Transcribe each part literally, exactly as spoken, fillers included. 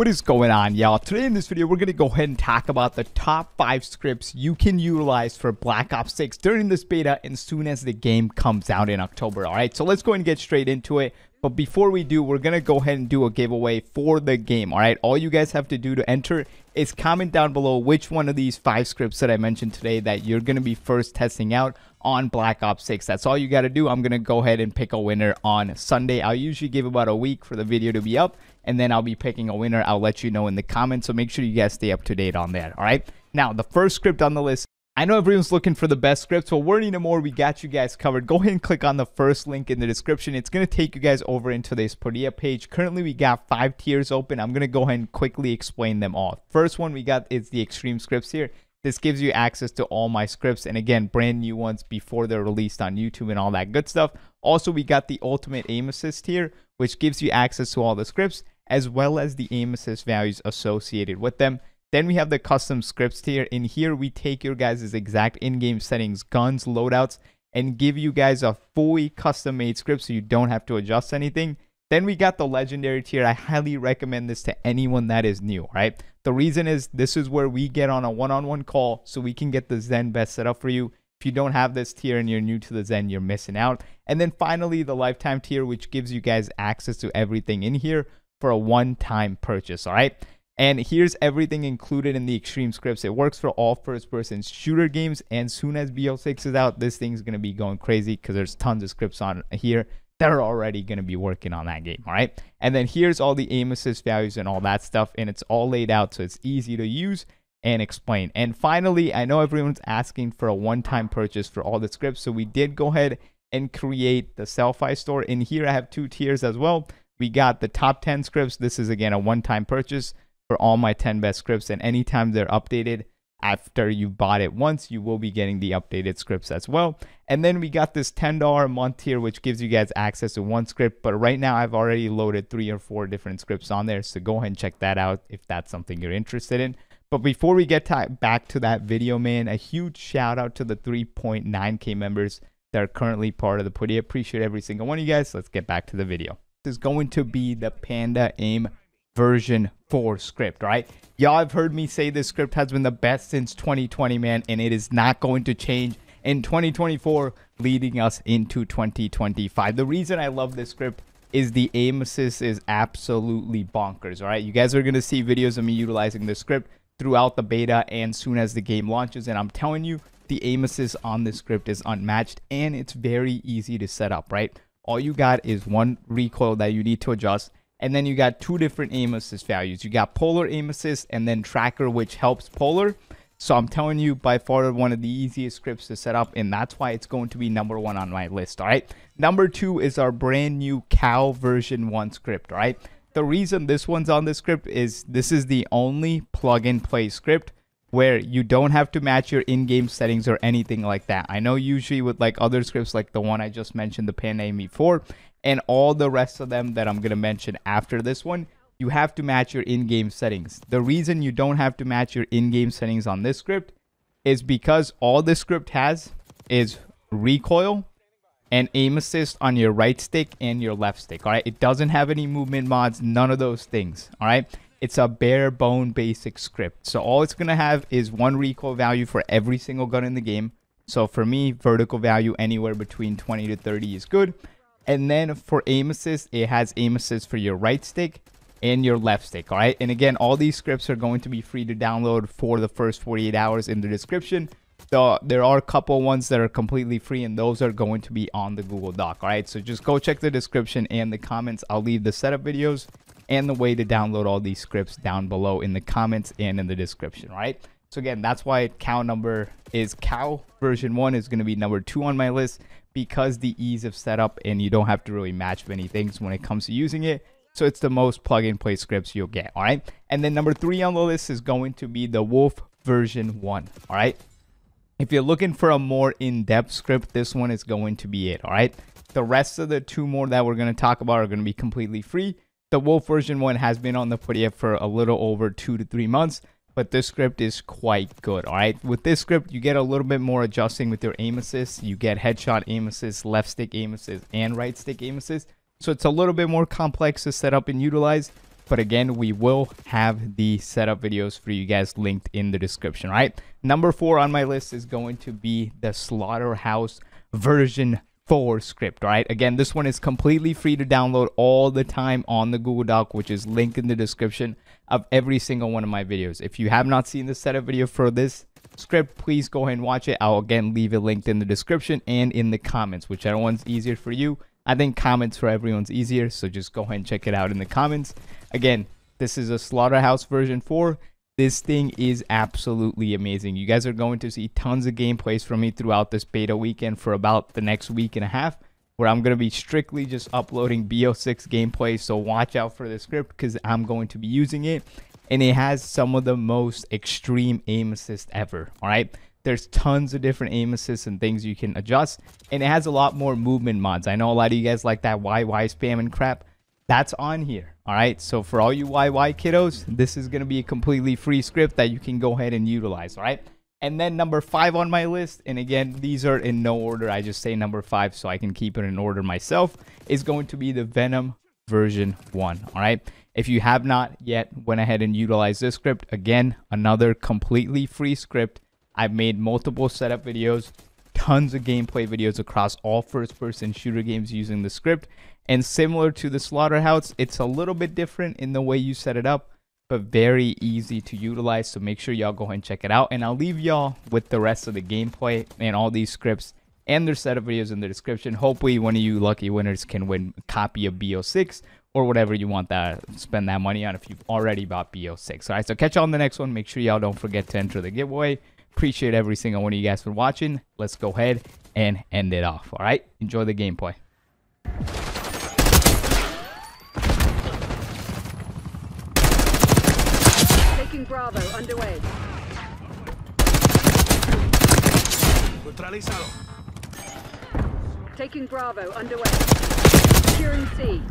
What is going on, y'all? Today in this video, we're going to go ahead and talk about the top five scripts you can utilize for Black Ops six during this beta and soon as the game comes out in October. All right, so let's go ahead and get straight into it. But before we do, we're going to go ahead and do a giveaway for the game, all right? All you guys have to do to enter is comment down below which one of these five scripts that I mentioned today that you're going to be first testing out on Black Ops six. That's all you got to do. I'm going to go ahead and pick a winner on Sunday. I'll usually give about a week for the video to be up, and then I'll be picking a winner. I'll let you know in the comments, so make sure you guys stay up to date on that, all right? Now, the first script on the list. I know everyone's looking for the best scripts, but we're needing more. We got you guys covered. Go ahead and click on the first link in the description. It's going to take you guys over into this Podia page. Currently, we got five tiers open. I'm going to go ahead and quickly explain them all. First one we got is the extreme scripts here. This gives you access to all my scripts, and again, brand new ones before they're released on YouTube and all that good stuff. Also, we got the ultimate aim assist here, which gives you access to all the scripts, as well as the aim assist values associated with them. Then we have the custom scripts tier. In here, we take your guys' exact in-game settings, guns, loadouts, and give you guys a fully custom-made script so you don't have to adjust anything. Then we got the legendary tier. I highly recommend this to anyone that is new, right? The reason is this is where we get on a one-on-one call so we can get the Zen best set up for you. If you don't have this tier and you're new to the Zen, you're missing out. And then finally, the lifetime tier, which gives you guys access to everything in here for a one-time purchase, all right? And here's everything included in the extreme scripts. It works for all first-person shooter games. And soon as B O six is out, this thing's going to be going crazy because there's tons of scripts on here that are already going to be working on that game, all right? And then here's all the aim assist values and all that stuff. And it's all laid out, so it's easy to use and explain. And finally, I know everyone's asking for a one-time purchase for all the scripts. So we did go ahead and create the Sellfy store. In here, I have two tiers as well. We got the top ten scripts. This is, again, a one-time purchase for all my ten best scripts, and anytime they're updated after you bought it once, you will be getting the updated scripts as well. And then we got this ten dollar a month tier, which gives you guys access to one script, but right now I've already loaded three or four different scripts on there, so go ahead and check that out if that's something you're interested in. But before we get back to that video, man, a huge shout out to the three point nine K members that are currently part of the Podia. Appreciate every single one of you guys. Let's get back to the video. This is going to be the PANDA AIM version four script, right? Y'all have heard me say this script has been the best since twenty twenty, man, and it is not going to change in twenty twenty-four, leading us into twenty twenty-five. The reason I love this script is the aim assist is absolutely bonkers, all right? You guys are going to see videos of me utilizing this script throughout the beta and soon as the game launches, and I'm telling you, the aim assist on this script is unmatched, and it's very easy to set up, right? All you got is one recoil that you need to adjust, and then you got two different aim assist values. You got polar aim assist and then tracker, which helps polar. So I'm telling you, by far one of the easiest scripts to set up, and that's why it's going to be number one on my list, all right? Number two is our brand new Cal version one script, all right? The reason this one's on this script is this is the only plug and play script where you don't have to match your in-game settings or anything like that. I know usually with like other scripts like the one I just mentioned, the PANDA AIM V four, and all the rest of them that I'm going to mention after this one, you have to match your in-game settings. The reason you don't have to match your in-game settings on this script is because all this script has is recoil and aim assist on your right stick and your left stick, all right? It doesn't have any movement mods, none of those things, all right? It's a bare bone basic script. So all it's going to have is one recoil value for every single gun in the game. So for me, vertical value anywhere between twenty to thirty is good. And then for aim assist, it has aim assist for your right stick and your left stick, all right? And again, all these scripts are going to be free to download for the first forty-eight hours in the description. So there are a couple ones that are completely free, and those are going to be on the Google Doc, all right? So just go check the description and the comments. I'll leave the setup videos and the way to download all these scripts down below in the comments and in the description, all right? So again, that's why Cal number is Cal version one is going to be number two on my list, because the ease of setup and you don't have to really match many things when it comes to using it. So it's the most plug and play scripts you'll get, all right? And then number three on the list is going to be the Wolf version one, all right? If you're looking for a more in-depth script, this one is going to be it, all right? The rest of the two more that we're going to talk about are going to be completely free. The Wolf version one has been on the Podia for a little over two to three months. But this script is quite good, all right? With this script, you get a little bit more adjusting with your aim assist. You get headshot aim assist, left stick aim assist, and right stick aim assist. So it's a little bit more complex to set up and utilize. But again, we will have the setup videos for you guys linked in the description, right? Number four on my list is going to be the Slaughterhouse version four script, right? Again, this one is completely free to download all the time on the Google Doc, which is linked in the description of every single one of my videos. If you have not seen the setup video for this script, please go ahead and watch it. I'll again leave it linked in the description and in the comments, whichever one's easier for you. I think comments for everyone's easier, so just go ahead and check it out in the comments. Again, this is a Slaughterhouse version four. This thing is absolutely amazing. You guys are going to see tons of gameplays from me throughout this beta weekend for about the next week and a half, where I'm going to be strictly just uploading B O six gameplays, so watch out for the script because I'm going to be using it. And it has some of the most extreme aim assist ever, all right? There's tons of different aim assists and things you can adjust, and it has a lot more movement mods. I know a lot of you guys like that Y Y spam and crap. That's on here, all right? So for all you Y Y kiddos, this is going to be a completely free script that you can go ahead and utilize, all right? And then number five on my list, and again, these are in no order. I just say number five so I can keep it in order myself, is going to be the Venom version one, all right? If you have not yet went ahead and utilized this script, again, another completely free script. I've made multiple setup videos, tons of gameplay videos across all first-person shooter games using the script. And similar to the Slaughterhouse, it's a little bit different in the way you set it up, but very easy to utilize. So make sure y'all go ahead and check it out. And I'll leave y'all with the rest of the gameplay and all these scripts and their setup videos in the description. Hopefully one of you lucky winners can win a copy of B O six or whatever you want that spend that money on if you've already bought B O six. All right, so catch y'all on the next one. Make sure y'all don't forget to enter the giveaway. Appreciate every single one of you guys for watching. Let's go ahead and end it off. All right, enjoy the gameplay. Taking Bravo underway. Taking Bravo underway. Securing C.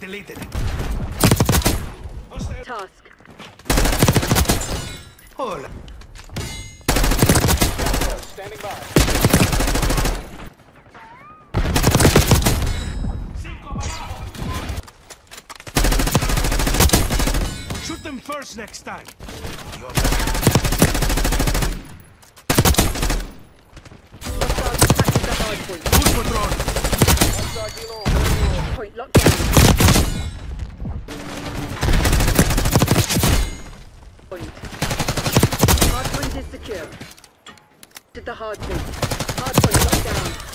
Deleted. Task. Hola. Standing by. Shoot them first next time. Point locked down. Point. Hard point is secure. To the hard point. Hard point locked down.